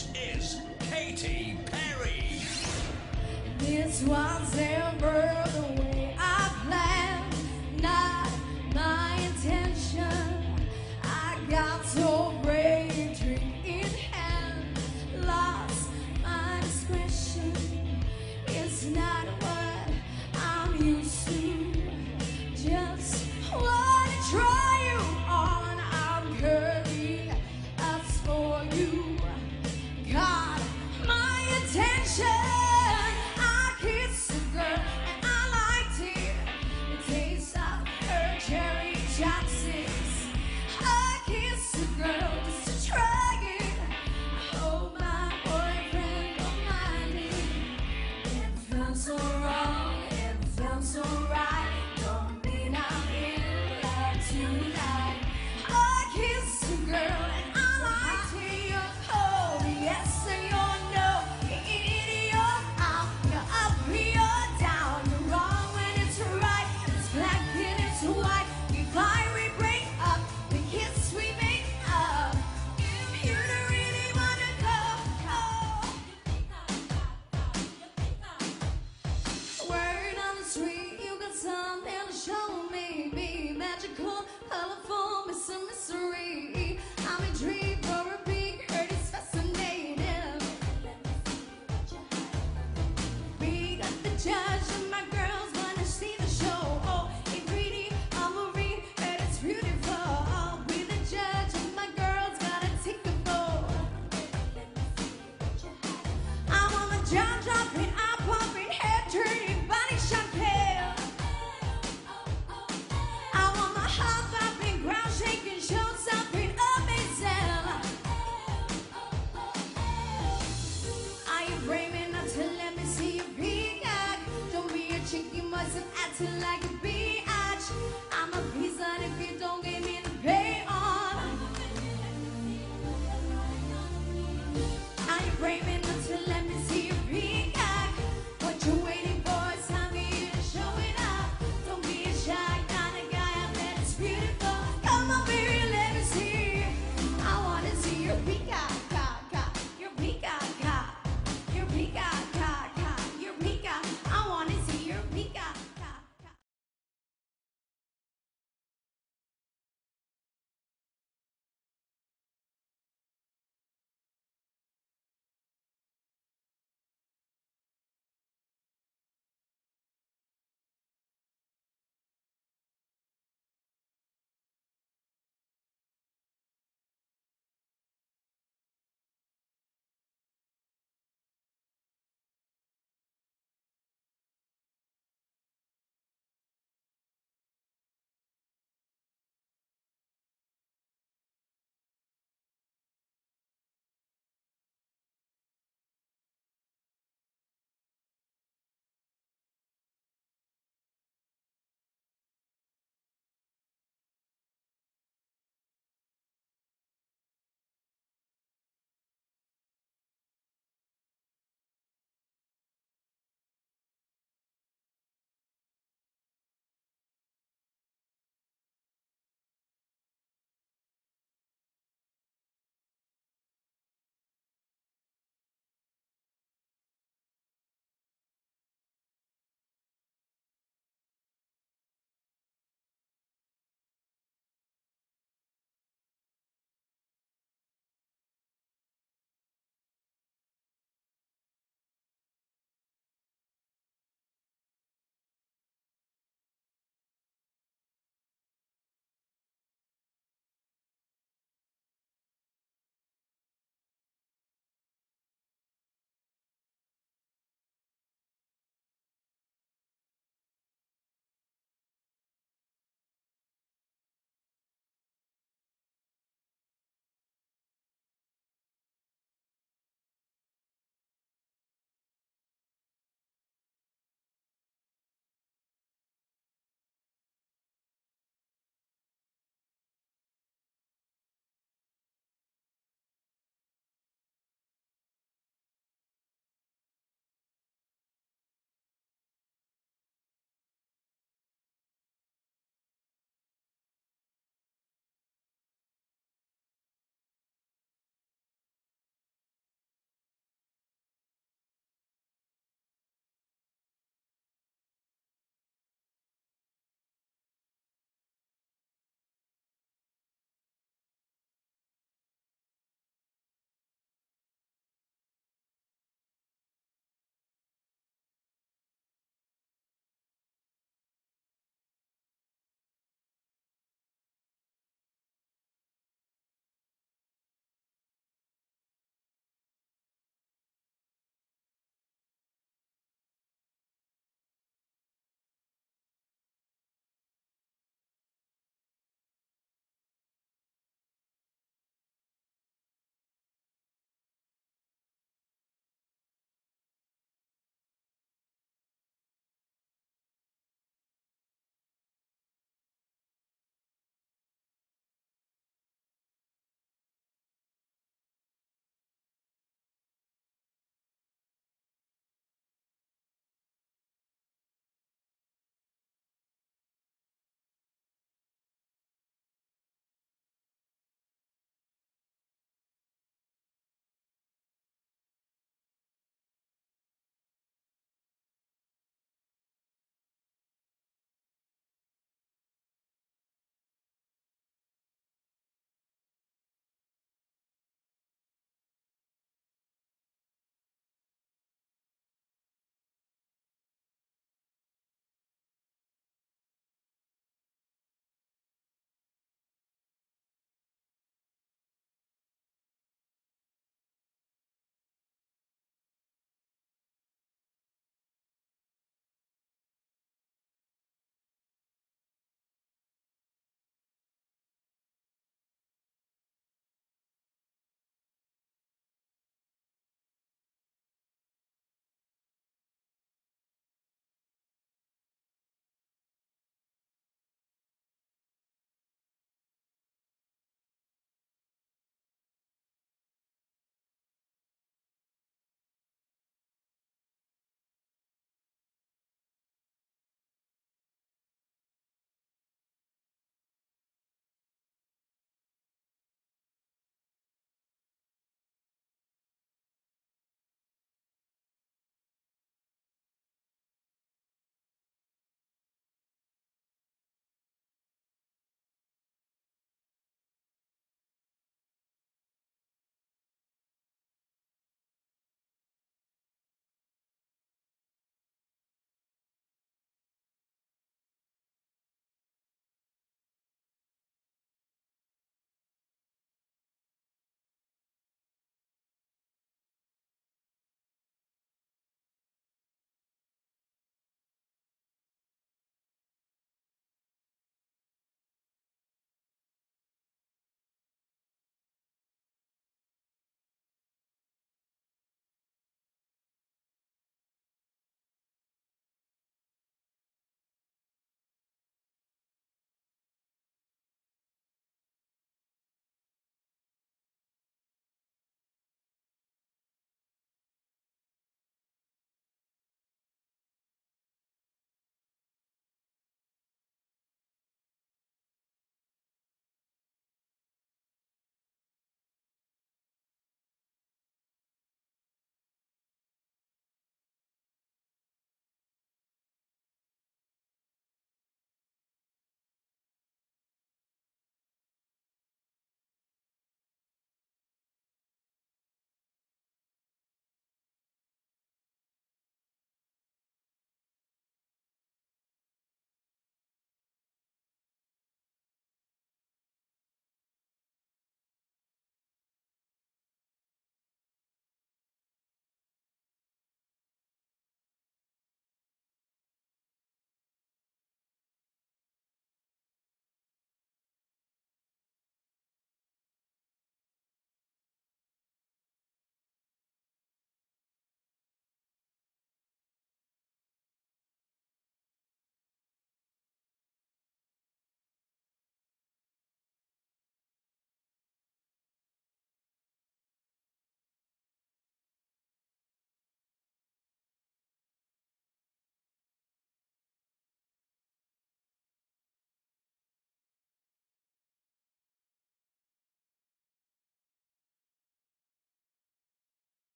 This is Katy Perry. This was never the way I planned, not my intention. I got so brave, drink in hand, lost my discretion. It's not what I'm used to, just wanna try you on. I'm curvy, up for you. Got my attention. I kissed a girl and I liked it. The taste of her cherry chopsticks. I kissed a girl just to try it. I hope my boyfriend don't mind it. It felt so wrong, it felt so right. Don't mean I'm in love tonight. I kissed a girl. Colorful, mystery. I'm intrigued for a peek. Heard it's fascinating. We got the job.